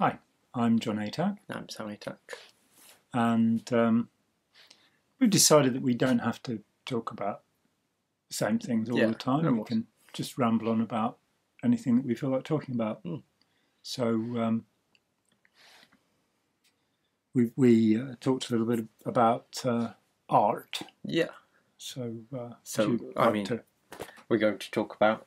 Hi, I'm John Atack. I'm Sam Atack. And we've decided that we don't have to talk about the same things all the time. We can just ramble on about anything that we feel like talking about. So we talked a little bit about art. Yeah. So, we're going to talk about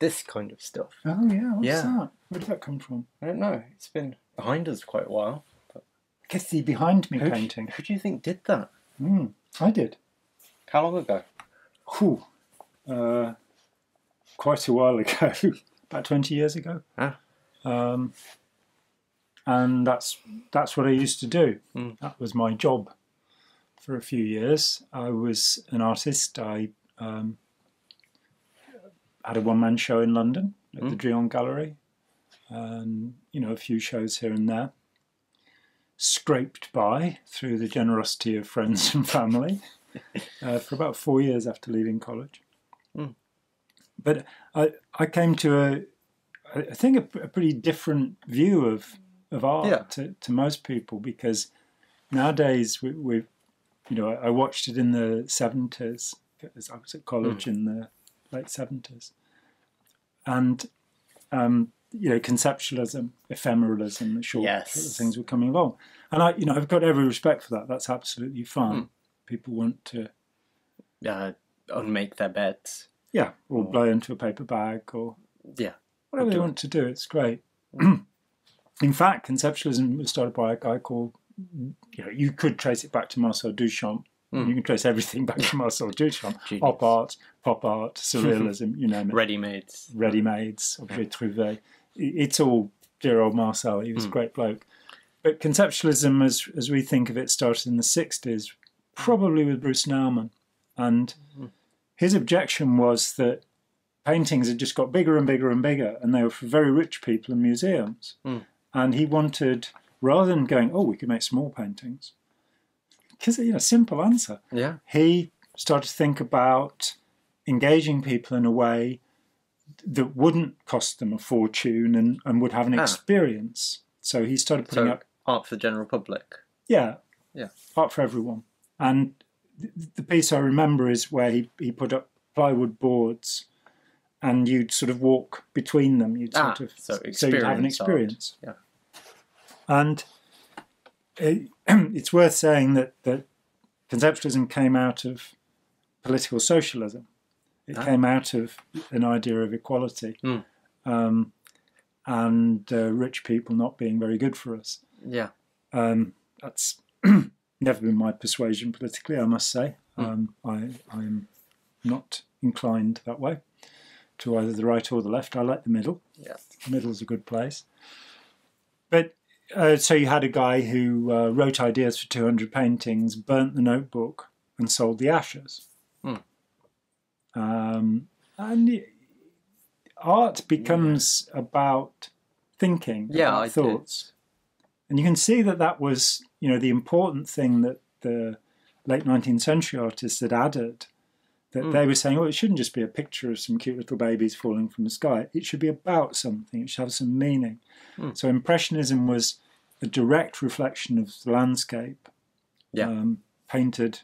this kind of stuff. Oh yeah, what's that? Where did that come from? I don't know. It's been behind us quite a while. But I guess the behind me painting. Who do you think did that? I did. How long ago? Quite a while ago. About 20 years ago. Ah. And that's what I used to do. That was my job for a few years. I was an artist. I had a one-man show in London at the Drillon Gallery, and a few shows here and there. Scraped by through the generosity of friends and family for about 4 years after leaving college. But I came to a pretty different view of art to most people, because nowadays we've I watched it in the 70s. I was at college in the late 70s, and conceptualism, ephemeralism, the short things were coming along, and I've got every respect for that. That's absolutely fine. People want to unmake their beds, or blow into a paper bag, or whatever they want to do. It's great. In fact, conceptualism was started by a guy called you could trace it back to Marcel Duchamp. You can trace everything back to Marcel Duchamp. Pop art, surrealism, you name it. Ready-mades, objet trouvé. It's all dear old Marcel. He was a great bloke. But conceptualism, as we think of it, started in the 60s, probably with Bruce Naumann. And his objection was that paintings had just got bigger and bigger and bigger, and they were for very rich people in museums. And he wanted, rather than going, we could make small paintings, because simple answer. Yeah. He started to think about engaging people in a way that wouldn't cost them a fortune and would have an experience. So he started putting up art for the general public. Yeah. Yeah. Art for everyone. And the piece I remember is where he put up plywood boards, and you'd sort of walk between them. You'd so you'd have an experience. Art. Yeah. And it's worth saying that conceptualism came out of political socialism. It came out of an idea of equality and rich people not being very good for us. Yeah, that's never been my persuasion politically, I must say. I'm not inclined that way to either the right or the left. I like the middle. Yes, the middle's a good place. But so you had a guy who wrote ideas for 200 paintings, burnt the notebook, and sold the ashes. And art becomes about thinking, about thoughts. And you can see that was, the important thing that the late 19th century artists had added, that they were saying, it shouldn't just be a picture of some cute little babies falling from the sky. It should be about something. It should have some meaning. So Impressionism was a direct reflection of the landscape, painted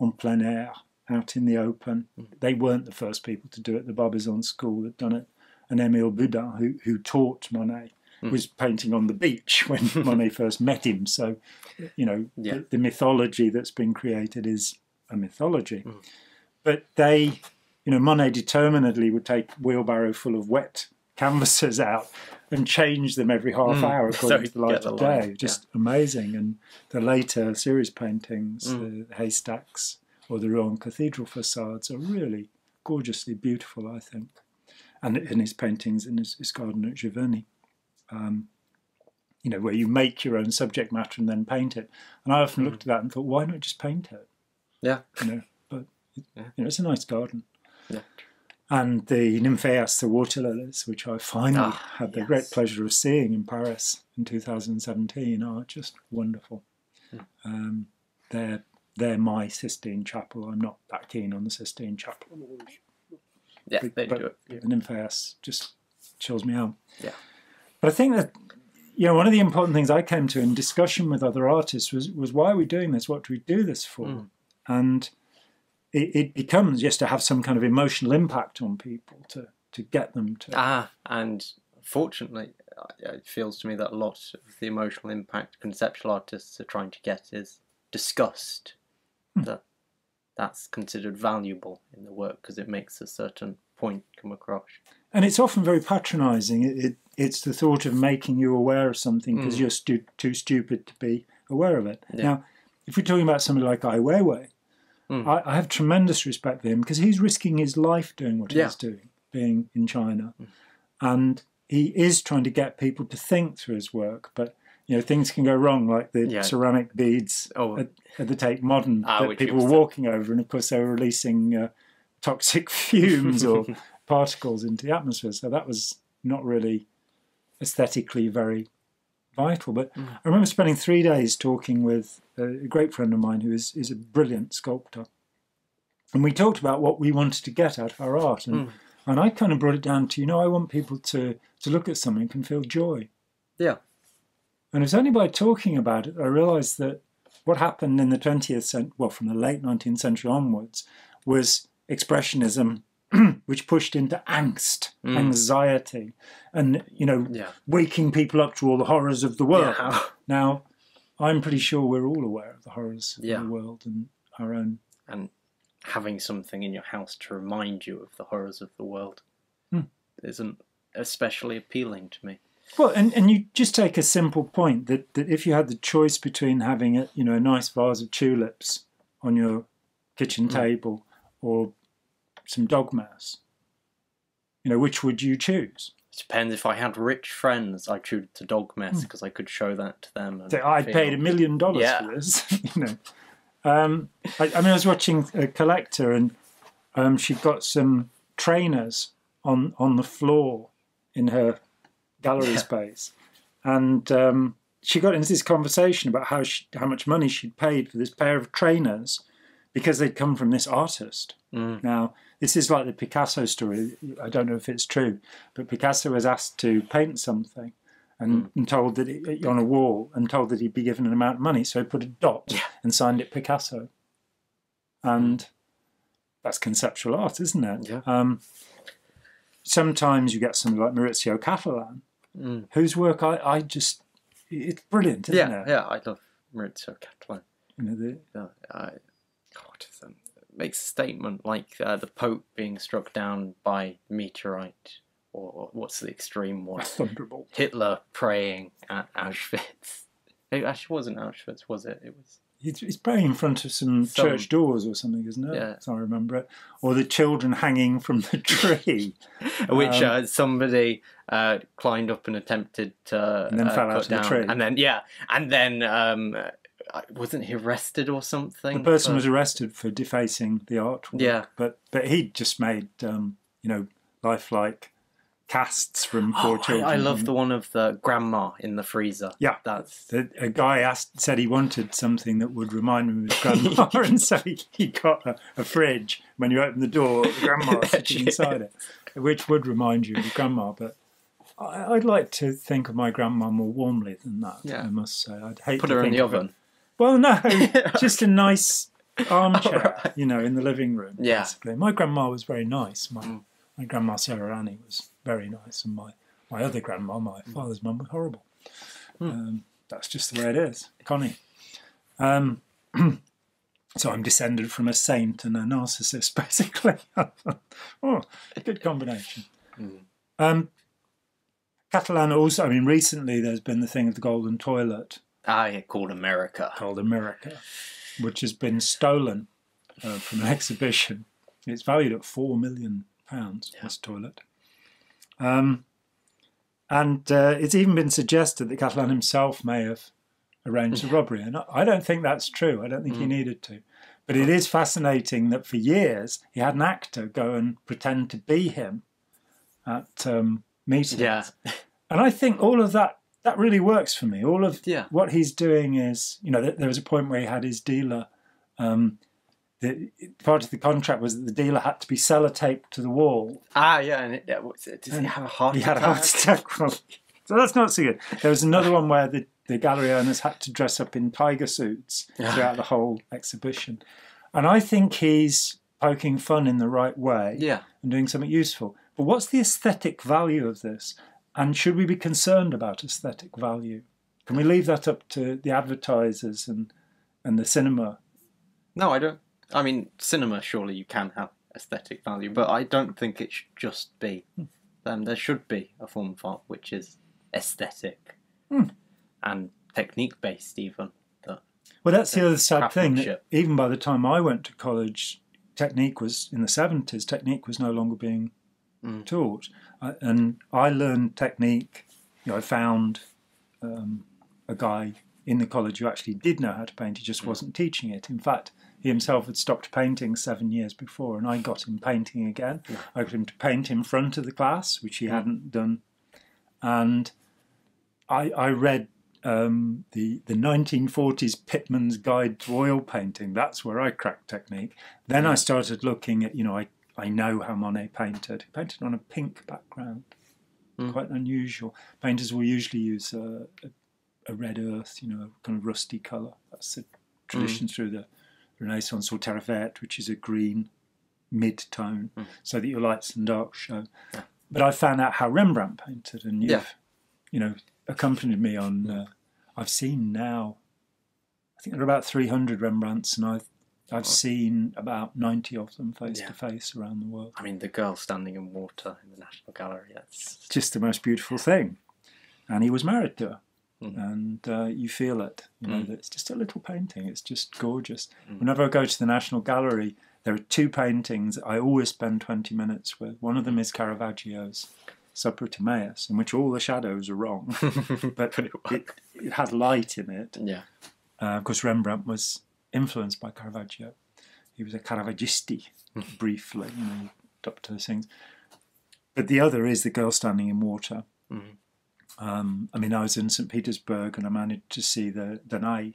en plein air, out in the open. They weren't the first people to do it. The Barbizon School had done it. And Emile Boudin, who taught Monet, was painting on the beach when Monet first met him. So, the mythology that's been created is a mythology. But they, Monet determinedly would take a wheelbarrow full of wet canvases out and change them every half hour according to the light of day. Just amazing. And the later series paintings, the haystacks or the Rouen cathedral facades, are really gorgeously beautiful, I think. And in his paintings in his garden at Giverny, where you make your own subject matter and then paint it. And I often looked at that and thought, why not just paint it? Yeah. It's a nice garden. Yeah. And the nymphéas, the water lilies, which I finally had the great pleasure of seeing in Paris in 2017, are just wonderful. They're my Sistine Chapel. I'm not that keen on the Sistine Chapel. Yeah, but they do it. Yeah. The nymphéas just chills me out. Yeah. But I think that you know, one of the important things I came to in discussion with other artists was why are we doing this? What do we do this for? And it becomes just to have some kind of emotional impact on people, to get them to... and fortunately, it feels to me that a lot of the emotional impact conceptual artists are trying to get is disgust. That's considered valuable in the work because it makes a certain point come across. And it's often very patronising. It's the thought of making you aware of something because you're too stupid to be aware of it. Yeah. Now, if we're talking about somebody like Ai Weiwei, I have tremendous respect for him because he's risking his life doing what he's doing, being in China. And he is trying to get people to think through his work, but you know, things can go wrong, like the ceramic beads at the Tate Modern that people were walking over, and of course they were releasing toxic fumes or particles into the atmosphere. So that was not really aesthetically very vital. But I remember spending 3 days talking with a great friend of mine who is a brilliant sculptor. And we talked about what we wanted to get out of our art. And I kind of brought it down to, you know, I want people to look at something and feel joy. Yeah. And it was only by talking about it I realised that what happened in the 20th century, well, from the late 19th century onwards, was expressionism, which pushed into angst, anxiety, and, you know, waking people up to all the horrors of the world. Yeah. Now, I'm pretty sure we're all aware of the horrors of the world and our own. And having something in your house to remind you of the horrors of the world isn't especially appealing to me. Well, and you just take a simple point that if you had the choice between having a, you know, a nice vase of tulips on your kitchen table or some dog mass, you know, which would you choose? It depends. If I had rich friends, I choose the dog mess because I could show that to them. And so I paid $1 million for this. You know, I mean, I was watching a collector, and she got some trainers on the floor in her gallery space, and she got into this conversation about how much money she'd paid for this pair of trainers because they'd come from this artist. Now, this is like the Picasso story. I don't know if it's true, but Picasso was asked to paint something and told that on a wall, and told that he'd be given an amount of money, so he put a dot and signed it Picasso. And that's conceptual art, isn't it? Yeah. Sometimes you get somebody like Maurizio Cattelan, whose work I just, it's brilliant, isn't it? Yeah, I love Maurizio Cattelan. You know, makes a statement like the Pope being struck down by a meteorite, or what's the extreme one? Thunderbolt. Hitler praying at Auschwitz. It actually wasn't Auschwitz, was it? It was. It's praying in front of some church doors or something, isn't it? Yeah. As I remember it. Or the children hanging from the tree. Which somebody climbed up and attempted to and then fell out of the tree. And then, wasn't he arrested or something? The person was arrested for defacing the artwork. Yeah. But he'd just made, you know, lifelike casts from four children. I love the one of the grandma in the freezer. Yeah, a guy said he wanted something that would remind him of his grandma, and so he got a fridge. When you open the door, the grandma sitting inside it, which would remind you of grandma. But I'd like to think of my grandma more warmly than that. Yeah. I must say, I'd hate put her in the oven. Well, no, just a nice armchair, you know, in the living room. Yeah, basically. My grandma was very nice. My grandma Sarah Annie was very nice, and my other grandma, my father's mum, was horrible. That's just the way it is, Connie. So I'm descended from a saint and a narcissist, basically. Good combination. Catalan also, I mean, recently there's been the thing of the golden toilet. Called America. Which has been stolen from an exhibition. It's valued at £4 million, this toilet. And it's even been suggested that Catalan himself may have arranged the robbery. And I don't think that's true. I don't think he needed to. But it is fascinating that for years he had an actor go and pretend to be him at meetings. Yeah. And I think all of that really works for me. All of what he's doing is, you know, there was a point where he had his dealer... part of the contract was that the dealer had to be sellotaped to the wall. And does he have a heart attack? He had a heart attack. So that's not so good. There was another one where the gallery owners had to dress up in tiger suits throughout the whole exhibition. And I think he's poking fun in the right way and doing something useful. But what's the aesthetic value of this? And should we be concerned about aesthetic value? Can we leave that up to the advertisers and the cinema? No, I don't. I mean, cinema, surely you can have aesthetic value, but I don't think it should just be. There should be a form of art which is aesthetic and technique-based even. Well, that's the other sad thing. That even by the time I went to college, technique was, in the 70s, technique was no longer being taught. And I learned technique. You know, I found a guy in the college who actually did know how to paint. He just wasn't teaching it. In fact, he himself had stopped painting 7 years before, and I got him painting again. Yeah. I got him to paint in front of the class, which he hadn't done. And I read the 1940s Pitman's Guide to Oil Painting. That's where I cracked technique. Then I started looking at, you know, I know how Monet painted. He painted on a pink background. Quite unusual. Painters will usually use a red earth, you know, a kind of rusty colour. That's the tradition through the Renaissance, or terre verte, which is a green mid-tone, so that your lights and darks show. Yeah. But I found out how Rembrandt painted, and you've, you know, accompanied me on... I've seen now, I think there are about 300 Rembrandts, and I've seen about 90 of them face-to-face around the world. I mean, the girl standing in water in the National Gallery, that's... just the most beautiful thing. And he was married to her. And you feel it, you know, that it's just a little painting. It's just gorgeous. Whenever I go to the National Gallery, there are two paintings I always spend 20 minutes with. One of them is Caravaggio's Supper at Emmaus, in which all the shadows are wrong, but it has light in it. Yeah. Of course, Rembrandt was influenced by Caravaggio. He was a Caravaggisti, briefly, you know, up to those things. But the other is The Girl Standing in Water. I mean, I was in Saint Petersburg, and I managed to see the Danai,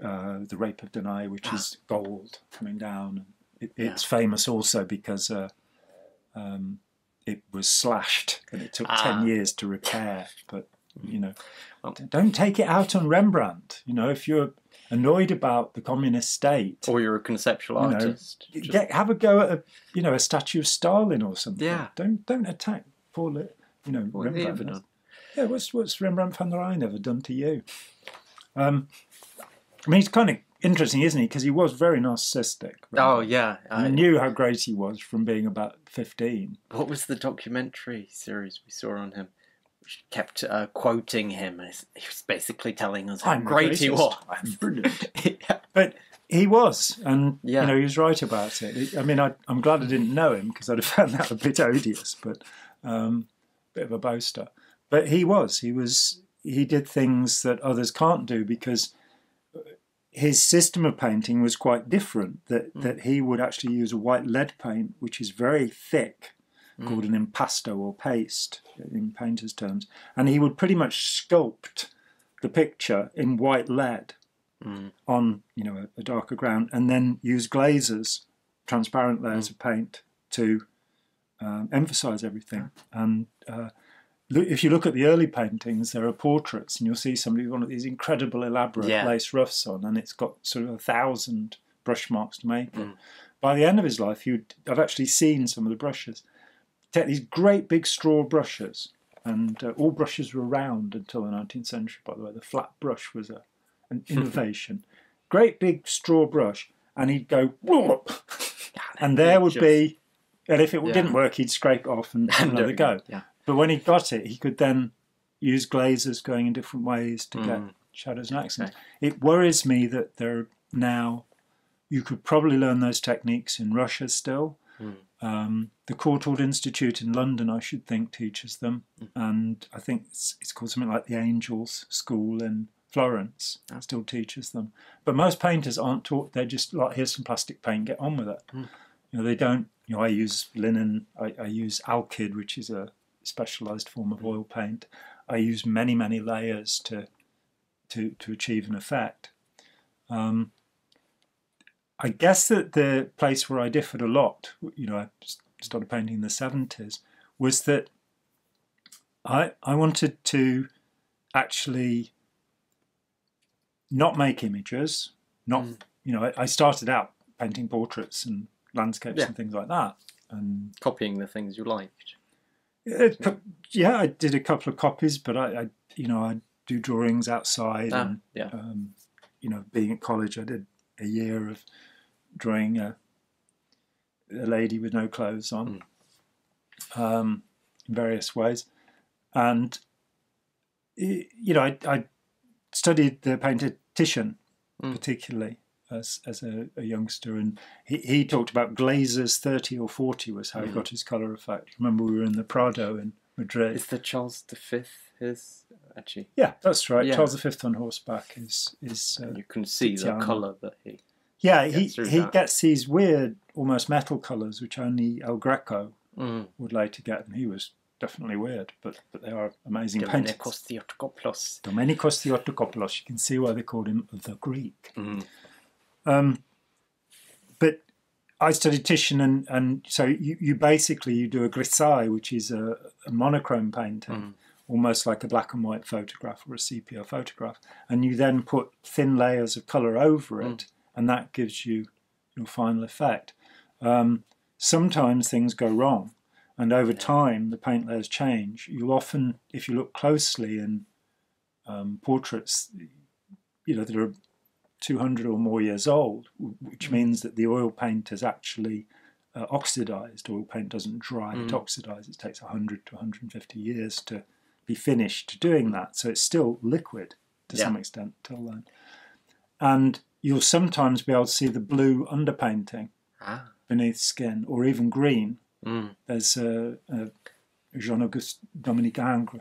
the Rape of Danai, which is gold coming down. It's famous also because it was slashed, and it took 10 years to repair. But you know, don't take it out on Rembrandt. You know, if you're annoyed about the communist state, or you're a conceptual artist, know, have a go at a statue of Stalin or something. Yeah. Don't attack poor Rembrandt. Yeah, what's Rembrandt van Rijn ever done to you? I mean, he's kind of interesting, isn't he? Because he was very narcissistic. Rembrandt. Oh, yeah. I knew how great he was from being about 15. What was the documentary series we saw on him? Which kept quoting him. He was basically telling us how great he was. I'm brilliant. But he was. And, you know, he was right about it. I mean, I'm glad I didn't know him, because I'd have found that a bit odious, but a bit of a boaster. But he did things that others can't do, because his system of painting was quite different, that he would actually use a white lead paint, which is very thick, called an impasto or paste in painter's terms. And he would pretty much sculpt the picture in white lead on, you know, a darker ground, and then use glazes, transparent layers of paint, to emphasize everything. And... if you look at the early paintings, there are portraits, and you'll see somebody with one of these incredible elaborate lace ruffs on, and it's got sort of 1,000 brush marks to make it. By the end of his life, I've actually seen some of the brushes. Take these great big straw brushes, and all brushes were round until the 19th century, by the way. The flat brush was an innovation. Great big straw brush, and he'd go, whoop, and there would be, and if it didn't work, he'd scrape off and have another go. Yeah. But when he got it, he could then use glazes going in different ways to get shadows and accents. It worries me that there are now... You could probably learn those techniques in Russia still. The Courtauld Institute in London, I should think, teaches them. And I think it's called something like the Angels School in Florence. Still teaches them. But most painters aren't taught. They're just like, here's some plastic paint, get on with it. You know, they don't... You know, I use linen. I use alkyd, which is a specialized form of oil paint. I use many layers to achieve an effect. I guess that the place where I differed a lot, you know, I started painting in the 70s, was that I wanted to actually not make images, not, you know, I started out painting portraits and landscapes and things like that. And copying the things you liked. Yeah, I did a couple of copies, but I you know, I do drawings outside. And, you know, being at college, I did a year of drawing a lady with no clothes on in various ways. And, you know, I studied the painter Titian particularly as a youngster. And he talked about glazes 30 or 40 was how he got his colour effect. Remember, we were in the Prado in Madrid. Is the Charles V his, actually? Yeah, that's right. Yeah. Charles V on horseback is you can see Titian. The colour that he... Yeah, he gets these weird, almost metal colours, which only El Greco would later get. And he was... definitely weird, but they are amazing paintings. Domenikos Theotokopoulos. You can see why they called him the Greek. But I studied Titian, and so you basically you do a grisaille, which is a monochrome painting, almost like a black and white photograph or a sepia photograph, and you then put thin layers of colour over it, and that gives you your final effect. Sometimes things go wrong. And over time, the paint layers change. You'll often, if you look closely in portraits, you know, that are 200 or more years old, which means that the oil paint has actually oxidized. Oil paint doesn't dry, it oxidizes. It takes 100 to 150 years to be finished doing that. So it's still liquid to some extent till then. And you'll sometimes be able to see the blue underpainting beneath skin, or even green. There's a Jean-Auguste Dominique Ingres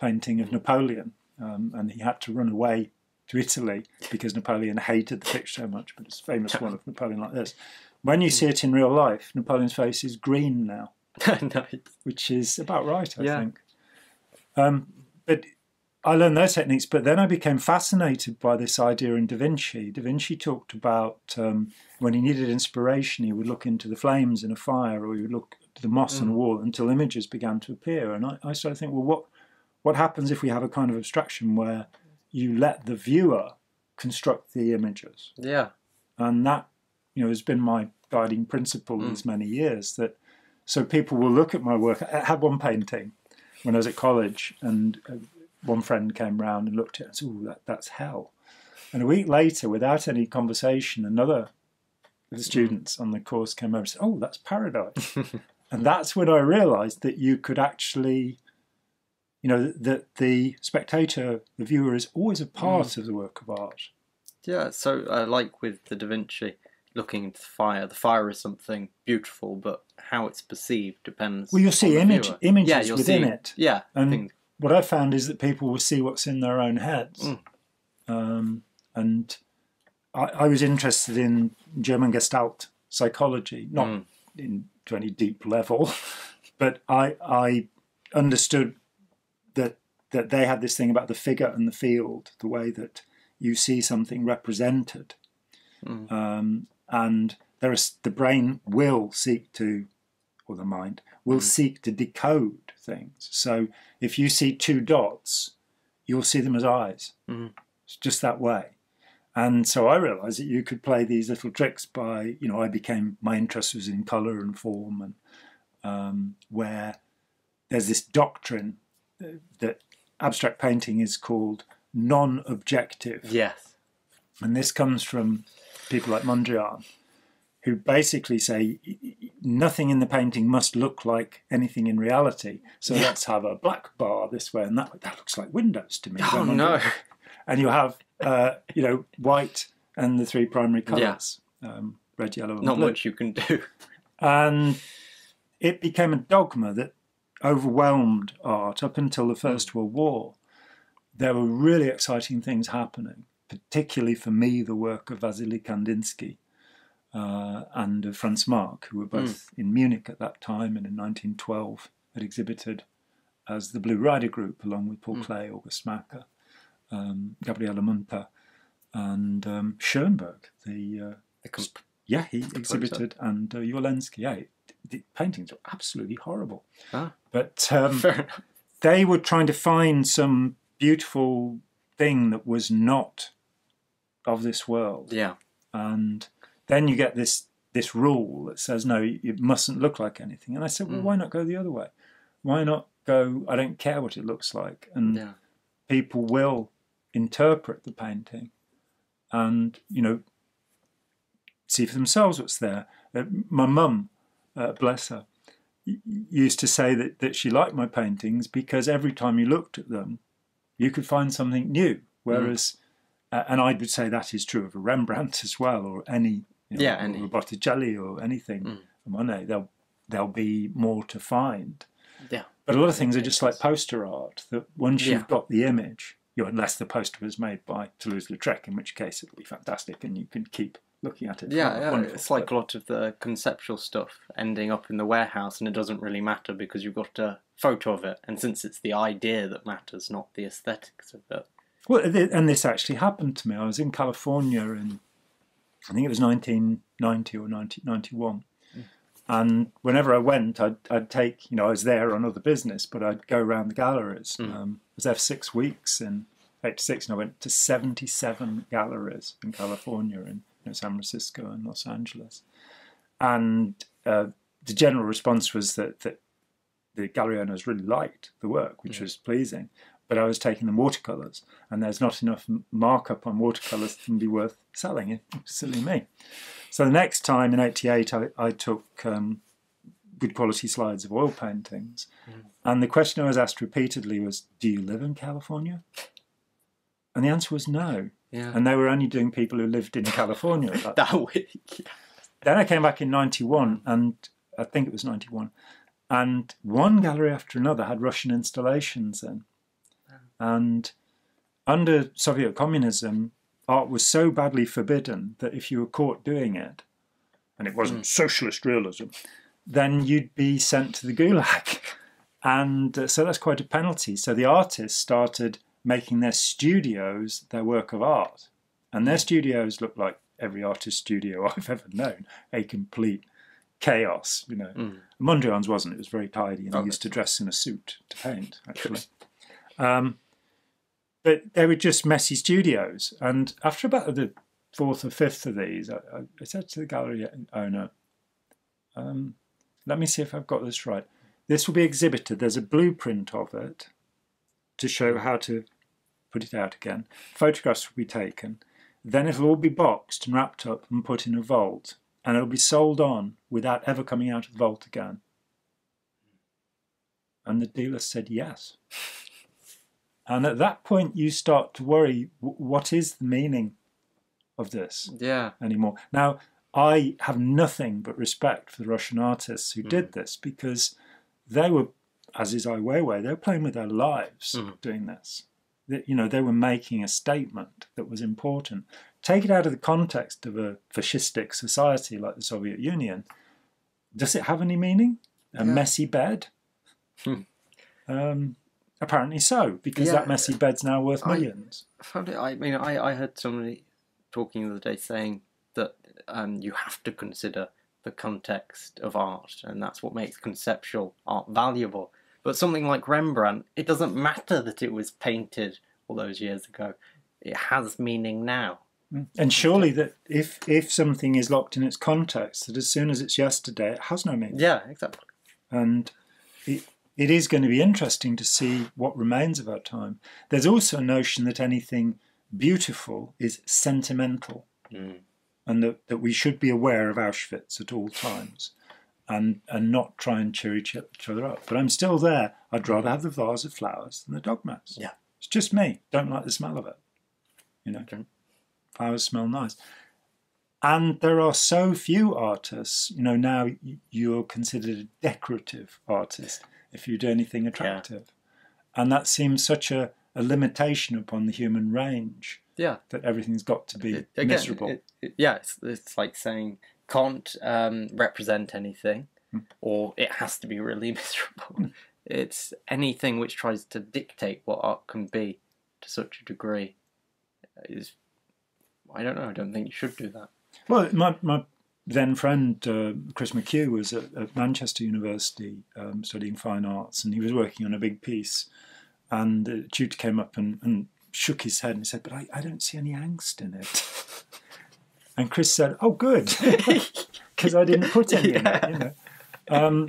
painting of Napoleon, and he had to run away to Italy because Napoleon hated the picture so much, but it's a famous one of Napoleon like this. When you see it in real life, Napoleon's face is green now, which is about right, I think. But I learned those techniques, but then I became fascinated by this idea in Da Vinci. Da Vinci talked about when he needed inspiration, he would look into the flames in a fire, or he would look to the moss on a wall until images began to appear. And I started thinking, well, what happens if we have a kind of abstraction where you let the viewer construct the images? Yeah. And that, you know, has been my guiding principle these many years. That so people will look at my work. I had one painting when I was at college, and... one friend came round and looked at it and said, "Oh, that's hell." And a week later, without any conversation, another of the students on the course came over and said, "Oh, that's paradise." And that's when I realised that you could actually, you know, that the spectator, the viewer, is always a part of the work of art. Yeah, so like with the Da Vinci, looking into the fire is something beautiful, but how it's perceived depends. Well, you'll see images within it. Yeah, and what I found is that people will see what's in their own heads. And I was interested in German Gestalt psychology, not to any deep level, but I understood that they had this thing about the figure and the field, the way that you see something represented. And the brain will seek to, or the mind, will seek to decode things. So if you see two dots, you'll see them as eyes. It's just that way. And so I realised that you could play these little tricks by, you know, my interest was in colour and form, and where there's this doctrine that abstract painting is called non-objective. Yes. And this comes from people like Mondrian, who basically say nothing in the painting must look like anything in reality. So let's have a black bar this way and that way. That looks like windows to me. Oh, no. And you have, you know, white and the three primary colours, red, yellow and blue. Not much you can do. And it became a dogma that overwhelmed art up until the First World War. There were really exciting things happening, particularly for me, the work of Vasily Kandinsky. And of Franz Marc, who were both in Munich at that time, and in 1912 had exhibited as the Blue Rider Group, along with Paul Klee, August Macke, Gabriele Munter, and Schoenberg. He exhibited, and Jawlensky. The paintings were absolutely horrible. But they were trying to find some beautiful thing that was not of this world. Yeah. And then you get this rule that says, no, it mustn't look like anything. And I said, well, why not go the other way? Why not go, I don't care what it looks like. And yeah. people will interpret the painting and, you know, see for themselves what's there. My mum, bless her, used to say that she liked my paintings because every time you looked at them, you could find something new. Whereas, and I would say that is true of a Rembrandt as well, or any, you know, or Botticelli or anything, Monet, there'll be more to find. Yeah. But a lot of things are just like poster art, that once you've got the image, unless the poster was made by Toulouse-Lautrec, in which case it'll be fantastic and you can keep looking at it. Yeah, yeah. It's like a lot of the conceptual stuff ending up in the warehouse, and it doesn't really matter because you've got a photo of it, and since it's the idea that matters, not the aesthetics of it. Well, and this actually happened to me. I was in California in, I think it was 1990 or 1991, and whenever I went, I'd take, you know, I was there on other business, but I'd go around the galleries. I was there for 6 weeks in '86, and I went to 77 galleries in California, in San Francisco and Los Angeles. And the general response was that the gallery owners really liked the work, which was pleasing, but I was taking them watercolours, and there's not enough markup on watercolours to be worth selling. It's silly me. So the next time in '88, I took good quality slides of oil paintings. And the question I was asked repeatedly was, do you live in California? And the answer was no. Yeah. And they were only doing people who lived in California. That week. Yeah. Then I came back in 91, and I think it was 91. And one gallery after another had Russian installations in. And under Soviet communism, art was so badly forbidden that if you were caught doing it, and it wasn't socialist realism, then you'd be sent to the gulag. And so that's quite a penalty. So the artists started making their studios their work of art. And their studios look like every artist's studio I've ever known, a complete chaos, you know. Mondrian's wasn't, it was very tidy, and he used to dress in a suit to paint, actually. But they were just messy studios. And after about the fourth or fifth of these, I said to the gallery owner, let me see if I've got this right. This will be exhibited. There's a blueprint of it to show how to put it out again. Photographs will be taken. Then it'll all be boxed and wrapped up and put in a vault. And it'll be sold on without ever coming out of the vault again. And the dealer said yes. And at that point, you start to worry, what is the meaning of this anymore? Now, I have nothing but respect for the Russian artists who did this, because they were, as is Ai Weiwei, they were playing with their lives doing this. You know, they were making a statement that was important. Take it out of the context of a fascistic society like the Soviet Union. Does it have any meaning? A messy bed? Apparently so, because that messy bed's now worth millions. I mean, I heard somebody talking the other day saying that you have to consider the context of art, and that's what makes conceptual art valuable. But something like Rembrandt, it doesn't matter that it was painted all those years ago. It has meaning now. And surely that if something is locked in its context, that as soon as it's yesterday, it has no meaning. Yeah, exactly. And it is going to be interesting to see what remains of our time. There's also a notion that anything beautiful is sentimental, and that we should be aware of Auschwitz at all times, and not try and cheer each other up. But I'm still there. I'd rather have the vase of flowers than the dogmas. Yeah, it's just me. Don't like the smell of it. You know, flowers smell nice. And there are so few artists. You know, now you're considered a decorative artist if you do anything attractive. And that seems such a limitation upon the human range, that everything's got to be miserable. It's like saying can't represent anything, or it has to be really miserable. It's anything which tries to dictate what art can be to such a degree. I don't know, I don't think you should do that. Well, my then friend Chris McHugh was at Manchester University studying fine arts, and he was working on a big piece, and the tutor came up and shook his head and said, but I don't see any angst in it. And Chris said, oh, good, because I didn't put any in it. You know?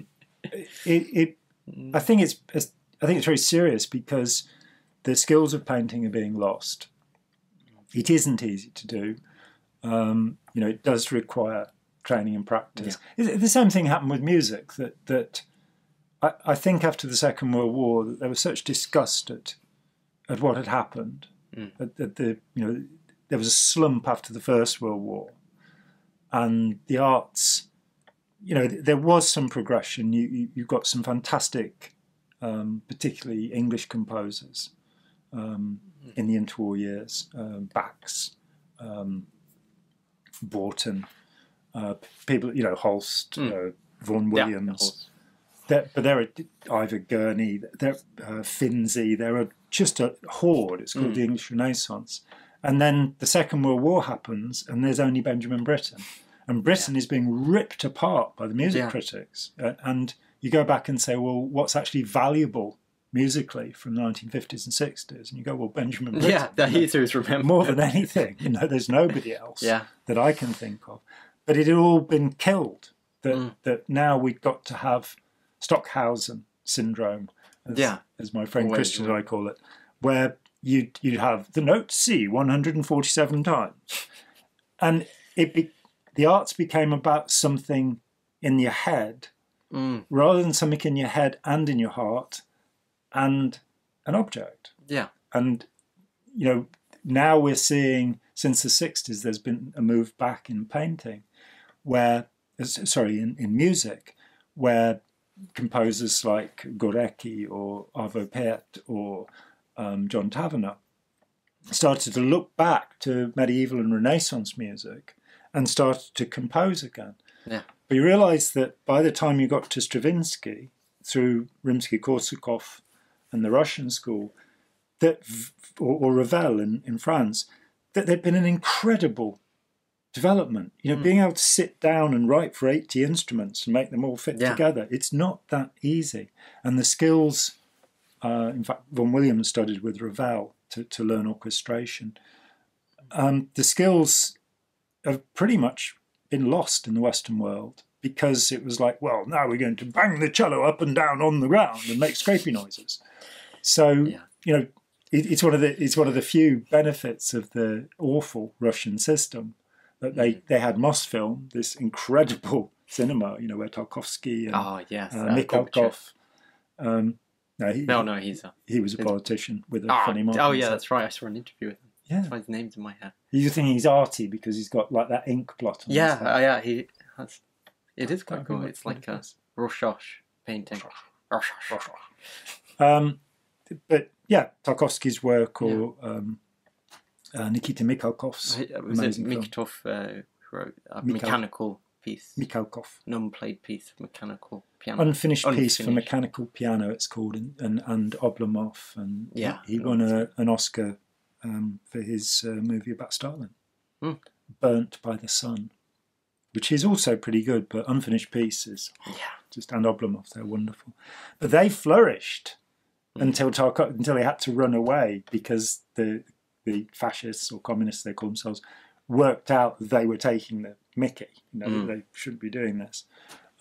I think it's very serious because the skills of painting are being lost. It isn't easy to do. You know, it does require training and practice. Yeah. The same thing happened with music, that I think after the Second World War, that there was such disgust at what had happened. Mm. At the, you know, there was a slump after the First World War, and the arts, you know, there was some progression. You got some fantastic, particularly English composers in the interwar years, Bax, Borton, people, you know, Holst, Vaughan Williams, yeah, but there are Ivor Gurney, Finzi, there are just a horde. It's called the English Renaissance. And then the Second World War happens, and there's only Benjamin Britten. And Britain is being ripped apart by the music critics. And you go back and say, well, what's actually valuable musically from the 1950s and 60s? And you go, well, Benjamin Britten. Yeah, that he is remembered. More than anything. You know, there's nobody else that I can think of. But it had all been killed. That now we've got to have Stockhausen syndrome, as my friend Christian and I call it, where you'd have the note C 147 times. And the arts became about something in your head rather than something in your head and in your heart and an object. Yeah. And, you know, now we're seeing, since the 60s, there's been a move back in painting where, sorry, in music, where composers like Gorecki or Arvo Pärt or John Taverner started to look back to medieval and Renaissance music and started to compose again. Yeah. But you realise that by the time you got to Stravinsky, through Rimsky-Korsakov and the Russian school, that or Ravel in France, that there'd been an incredible development. You know, being able to sit down and write for 80 instruments and make them all fit together, it's not that easy. And the skills, in fact, Vaughan Williams studied with Ravel to learn orchestration. The skills have pretty much been lost in the Western world because it was like, well, now we're going to bang the cello up and down on the ground and make scrapey noises. So, you know, it's one of the few benefits of the awful Russian system that they had Mosfilm, this incredible cinema, you know, where Tarkovsky and Mikhalkov. He was a politician with a funny mouth. Oh, yeah, that's right. I saw an interview with him. Yeah. That's why his name's in my head. You think he's arty because he's got like that ink blot on his head. Yeah, he has. It is quite cool. It's like a Rorschach painting. But yeah, Tarkovsky's work or Nikita Mikhalkov's. Was it Mikhalkov who wrote a mechanical piece? Mikhalkov. An unplayed piece of mechanical piano. Unfinished piece for mechanical piano, it's called, and Oblomov. And he won an Oscar for his movie about Stalin, Burnt by the Sun, which is also pretty good, but unfinished pieces, and Oblomov, they're wonderful. But they flourished until they had to run away because the fascists or communists, they call themselves, worked out they were taking the mickey, you know, they shouldn't be doing this.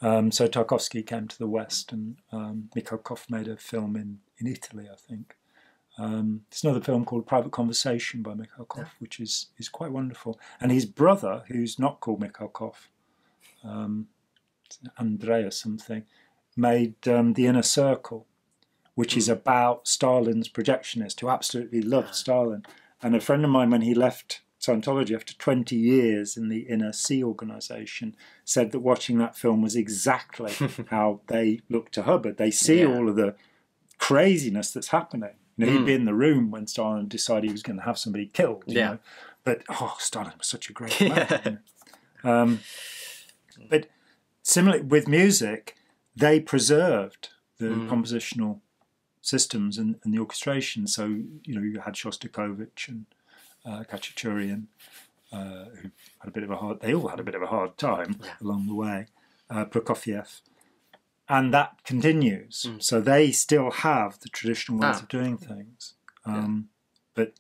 So Tarkovsky came to the West, and Mikhalkov made a film in Italy, I think. There's another film called Private Conversation by Mikhalkov, which is quite wonderful. And his brother, who's not called Mikhalkov, Andrea something, made The Inner Circle, which is about Stalin's projectionist, who absolutely loved Stalin. And a friend of mine, when he left Scientology after 20 years in the Inner Sea organization, said that watching that film was exactly how they look to Hubbard. They see all of the craziness that's happening. You know, he'd be in the room when Stalin decided he was going to have somebody killed. You know? But, oh, Stalin was such a great man. But similarly with music, they preserved the compositional systems and the orchestration. So, you know, you had Shostakovich and Khachaturian who had a bit of a hard, they all had a bit of a hard time along the way, Prokofiev, and that continues. Mm. So they still have the traditional ways of doing things. But,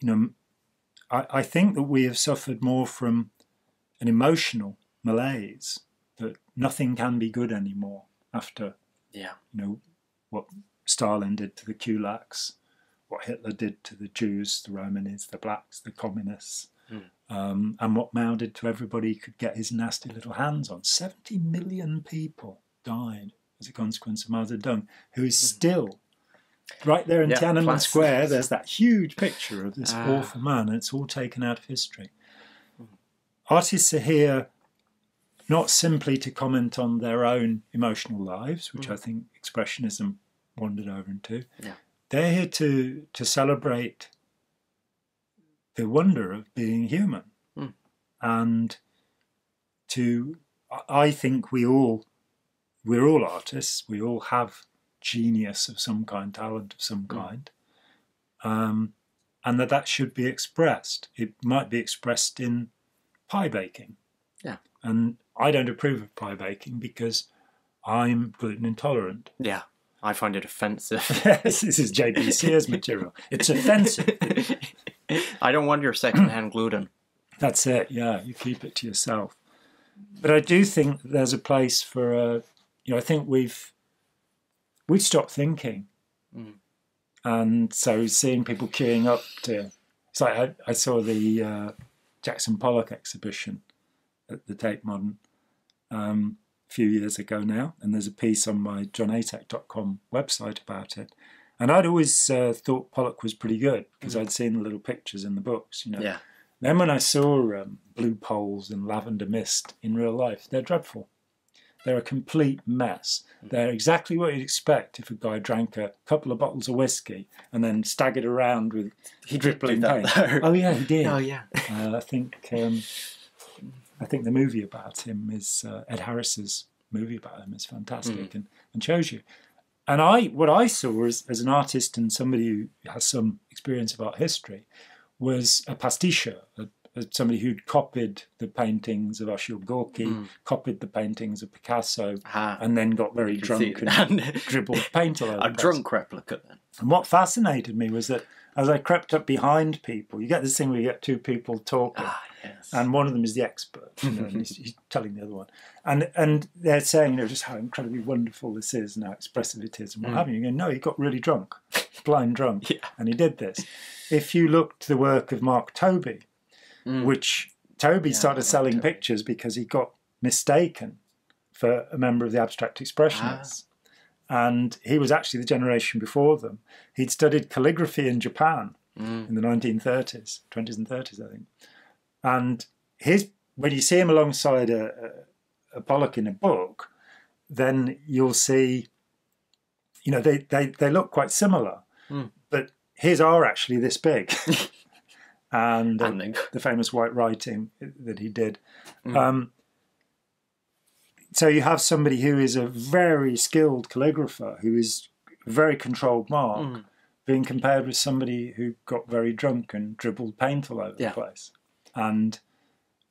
you know, I think that we have suffered more from an emotional malaise, that nothing can be good anymore after, you know, what Stalin did to the kulaks, what Hitler did to the Jews, the Romanies, the blacks, the communists, and what Mao did to everybody he could get his nasty little hands on. 70 million people died as a consequence of Mao Zedong, who is still right there in Tiananmen Square. There's that huge picture of this awful man, and it's all taken out of history. Artists are here not simply to comment on their own emotional lives, which I think expressionism wandered over into. They're here to celebrate the wonder of being human. And to, I think we're all artists. We all have genius of some kind, talent of some kind. And that should be expressed. It might be expressed in pie baking. And I don't approve of pie baking because I'm gluten intolerant. I find it offensive. Yes, this is J.B. Sears material. It's offensive. I don't want your second-hand gluten. That's it, you keep it to yourself. But I do think there's a place for, you know, I think we've stopped thinking. And so seeing people queuing up to, it's like I saw the Jackson Pollock exhibition at the Tate Modern, few years ago now, and there's a piece on my johnatack.com website about it. And I'd always thought Pollock was pretty good because I'd seen the little pictures in the books, you know. Then when I saw blue poles and lavender mist in real life, they're dreadful. They're a complete mess. They're exactly what you'd expect if a guy drank a couple of bottles of whiskey and then staggered around with dripping paint. Oh yeah, he did. Oh yeah. I think the movie about him is Ed Harris's movie about him is fantastic and shows you. And what I saw as an artist and somebody who has some experience of art history was a pastiche, somebody who'd copied the paintings of Achille Gorky, copied the paintings of Picasso, and then got very drunk and dribbled paint all over. A drunk replica then. And what fascinated me was that as I crept up behind people, you get this thing where you get two people talking. And one of them is the expert, you know, and he's telling the other one. And they're saying, you know, just how incredibly wonderful this is and how expressive it is and what have you. You go, no, he got really drunk, blind drunk, and he did this. If you look to the work of Mark Toby, which Toby started selling pictures because he got mistaken for a member of the abstract expressionists. And he was actually the generation before them. He'd studied calligraphy in Japan in the 1930s, 20s and 30s, I think. And when you see him alongside a Pollock in a book, then you'll see, you know, they look quite similar. But his are actually this big. and the famous white writing that he did. So you have somebody who is a very skilled calligrapher, who is a very controlled mark, being compared with somebody who got very drunk and dribbled paint all over the place. And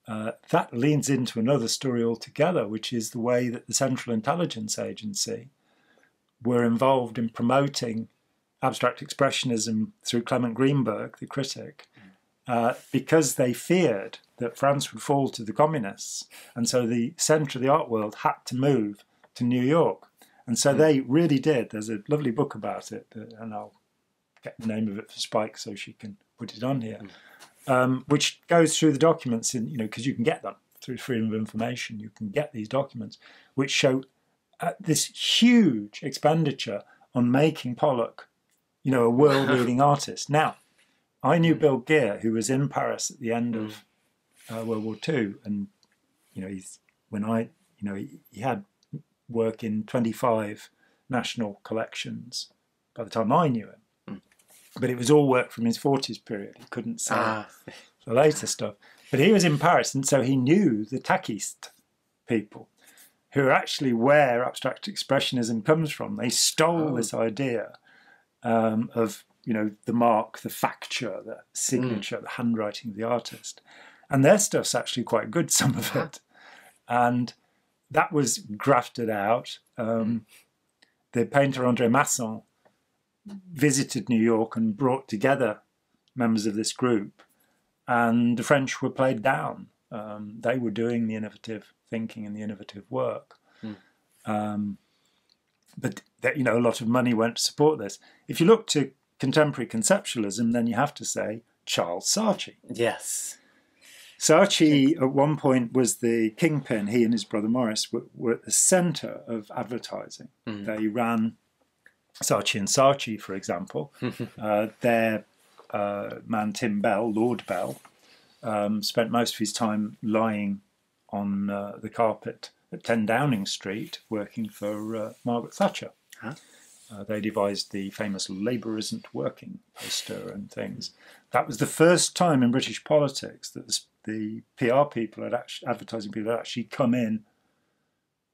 that leans into another story altogether, which is the way that the Central Intelligence Agency were involved in promoting abstract expressionism through Clement Greenberg, the critic, because they feared that France would fall to the communists. And so the centre of the art world had to move to New York. And so they really did. There's a lovely book about it, and I'll get the name of it for Spike so she can put it on here. Which goes through the documents, in, you know, because you can get them through Freedom of Information. You can get these documents, which show this huge expenditure on making Pollock, you know, a world-leading artist. Now, I knew Bill Geer, who was in Paris at the end of World War II, and you know, he had work in 25 national collections by the time I knew him. But it was all work from his 40s period. He couldn't sell the later stuff. But he was in Paris, and so he knew the Tacquist people, who are actually where abstract expressionism comes from. They stole this idea of you know, the mark, the facture, the signature, the handwriting of the artist. And their stuff's actually quite good, some of it. And that was grafted out. The painter André Masson visited New York and brought together members of this group. And the French were played down. They were doing the innovative thinking and the innovative work. But that, you know, a lot of money went to support this. If you look to contemporary conceptualism, then you have to say Charles Saatchi. Yes. Saatchi at one point was the kingpin. He and his brother Maurice were at the centre of advertising. They ran Saatchi and Saatchi, for example. Their man Tim Bell, Lord Bell, spent most of his time lying on the carpet at 10 Downing Street working for Margaret Thatcher. They devised the famous "Labour Isn't Working" poster and things. That was the first time in British politics that the PR people, advertising people, had actually come in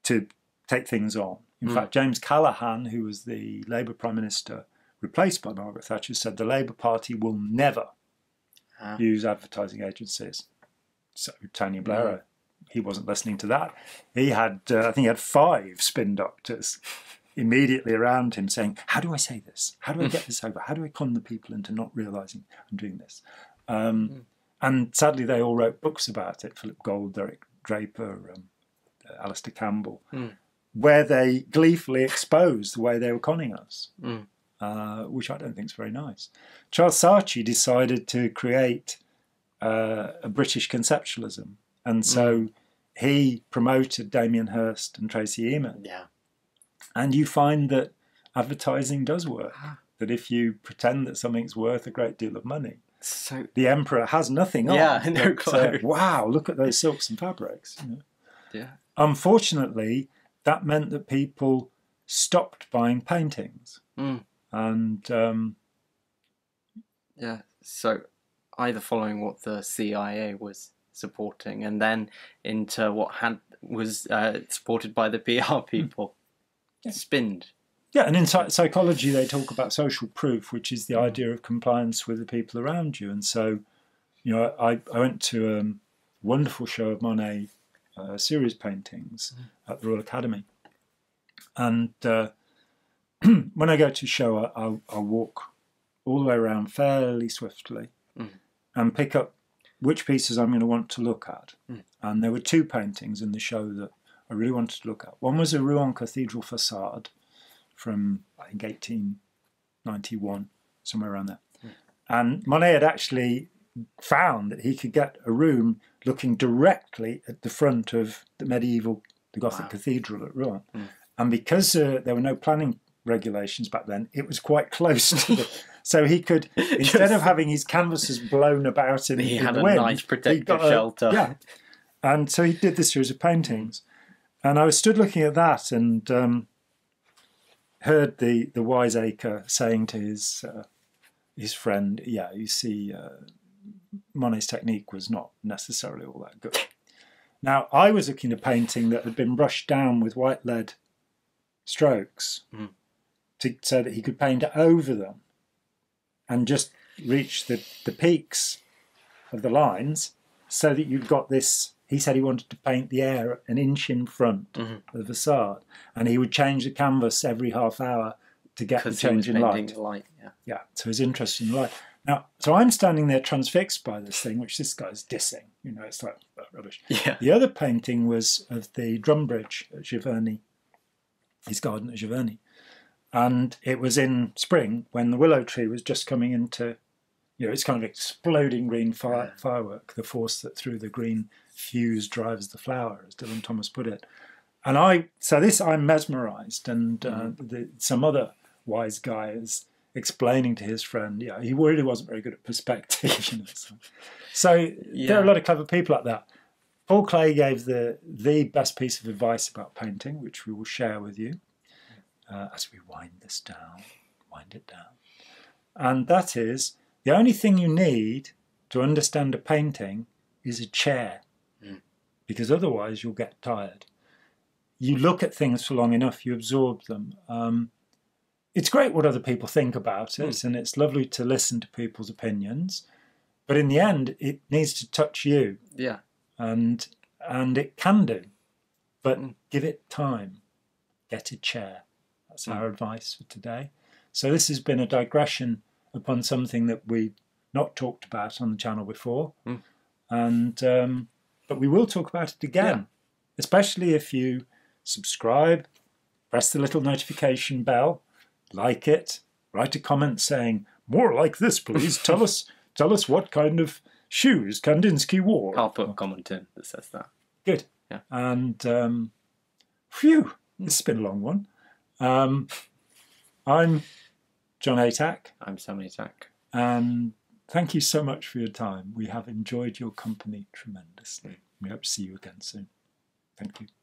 to take things on. In fact, James Callaghan, who was the Labour Prime Minister replaced by Margaret Thatcher, said the Labour Party will never use advertising agencies. So Tony Blair, he wasn't listening to that. He had, I think he had 5 spin doctors immediately around him saying, how do I say this? How do I get this over? How do I con the people into not realising I'm doing this? And sadly, they all wrote books about it. Philip Gold, Derek Draper, Alistair Campbell, where they gleefully exposed the way they were conning us, which I don't think is very nice. Charles Saatchi decided to create a British conceptualism. And so he promoted Damien Hirst and Tracey Emin. And you find that advertising does work, that if you pretend that something's worth a great deal of money, so the emperor has nothing on. No clue. Wow, look at those silks and fabrics. You know? Unfortunately, that meant that people stopped buying paintings. And so either following what the CIA was supporting and then into what was supported by the PR people. Spinned. And in psychology they talk about social proof, which is the idea of compliance with the people around you. And so, you know, I went to a wonderful show of Monet series paintings at the Royal Academy. And when I go to a show, I'll walk all the way around fairly swiftly and pick up which pieces I'm going to want to look at. And there were 2 paintings in the show that I really wanted to look at. One was a Rouen cathedral facade from, I think, 1891, somewhere around there. And Monet had actually found that he could get a room looking directly at the front of the medieval, the Gothic cathedral at Rouen. And because there were no planning regulations back then, it was quite close to the... So he could, instead of having his canvases blown about in the wind... He had a nice protective shelter. And so he did this series of paintings. And I was stood looking at that and heard the wiseacre saying to his friend, you see, Monet's technique was not necessarily all that good. Now, I was looking at a painting that had been brushed down with white lead strokes so that he could paint over them and just reach the peaks of the lines so that you've got this... He said he wanted to paint the air an inch in front of the facade, and he would change the canvas every half hour to get the change in light. So his interest in light. Now, so I'm standing there transfixed by this thing, which this guy's dissing. You know, it's like rubbish. The other painting was of the Drumbridge at Giverny, his garden at Giverny, and it was in spring when the willow tree was just coming into, you know, it's kind of exploding green firework, the force that through the green fuse drives the flower, as Dylan Thomas put it. And I'm mesmerised, and some other wise guy is explaining to his friend, he really wasn't very good at perspective. You know, so there are a lot of clever people like that. Paul Klee gave the best piece of advice about painting, which we will share with you as we wind it down. And that is, the only thing you need to understand a painting is a chair, because otherwise you'll get tired. You look at things for long enough, you absorb them. it's great what other people think about it, and it's lovely to listen to people's opinions, but in the end, it needs to touch you. Yeah. And it can do, but give it time. Get a chair. That's our advice for today. So this has been a digression upon something that we've not talked about on the channel before, and but we will talk about it again, especially if you subscribe, press the little notification bell, like it, write a comment saying, more like this, please. Tell us what kind of shoes Kandinsky wore. I'll put a comment in that says that. Good. Yeah. And phew, this has been a long one. I'm John Atack. I'm Sam Atack. And thank you so much for your time. We have enjoyed your company tremendously. We hope to see you again soon. Thank you.